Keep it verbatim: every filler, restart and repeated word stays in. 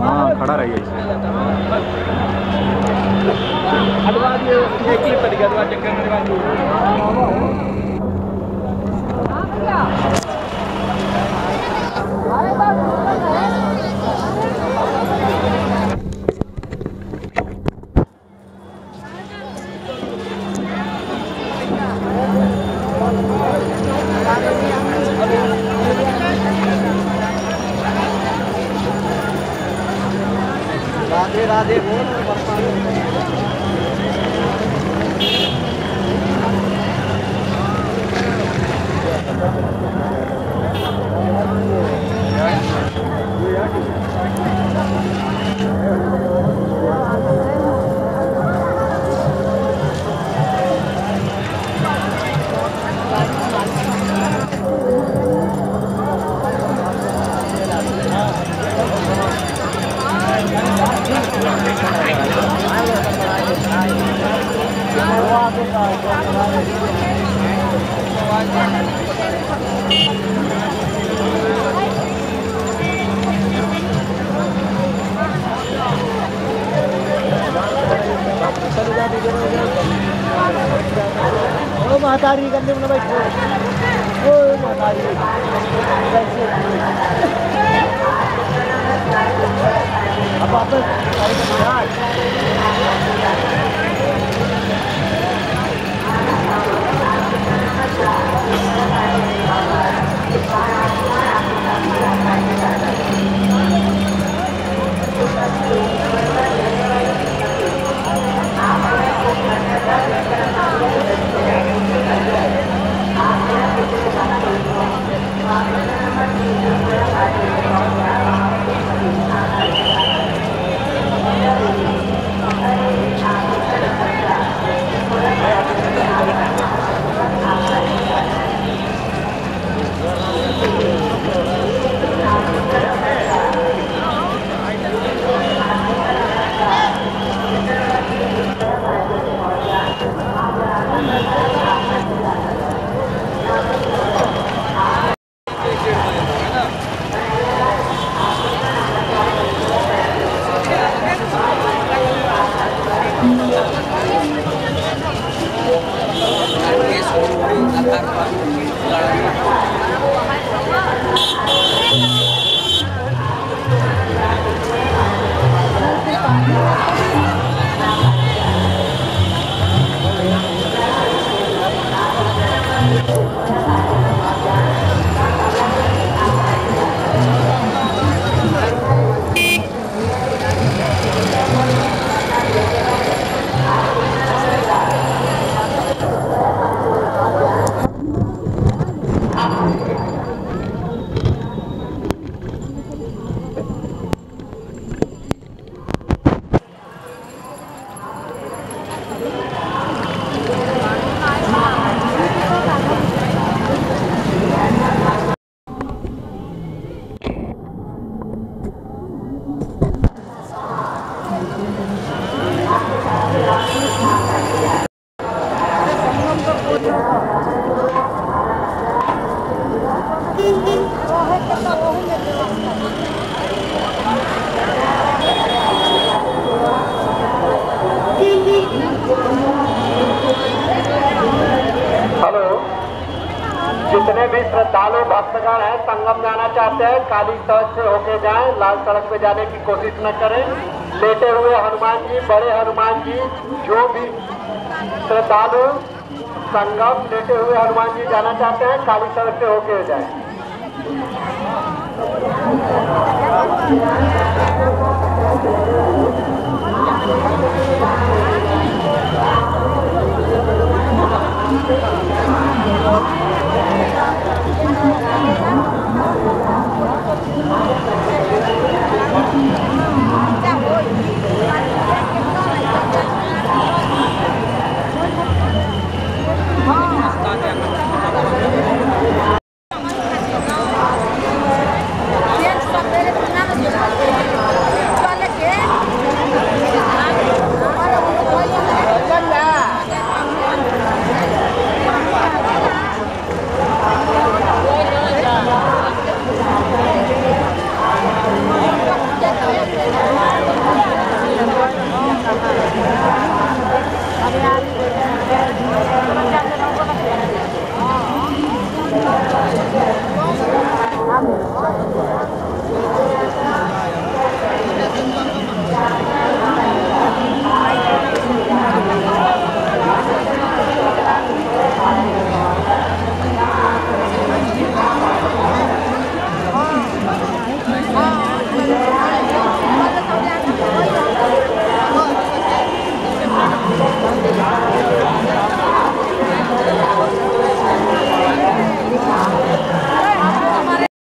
हाँ खड़ा रहिए। राधे राधे बोल महतारी करने में भाई ओ महतारी अब श्रद्धालु भक्तगण हैं संगम जाना चाहते हैं, काली सड़क से होके जाएं, लाल सड़क पे जाने की कोशिश न करें। लेटे हुए हनुमान जी, बड़े हनुमान जी, जो भी श्रद्धालु संगम लेटे हुए हनुमान जी जाना चाहते हैं काली सड़क से होके जाएं।